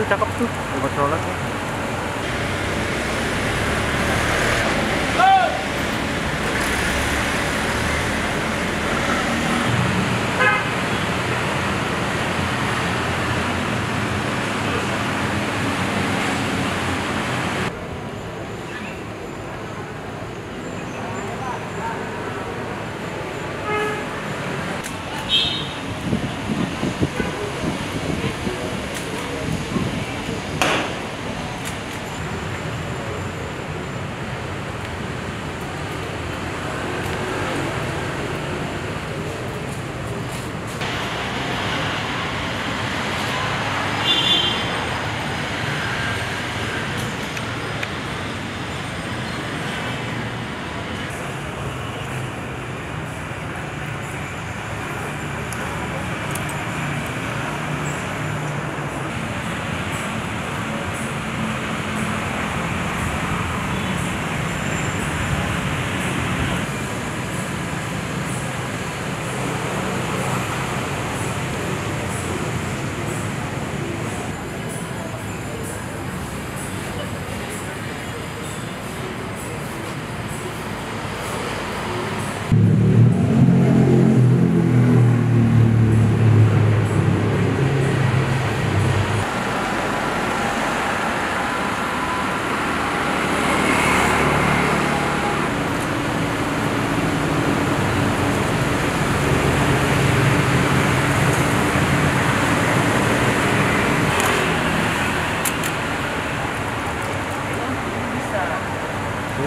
tuh, cakep tuh, buat sholat ya.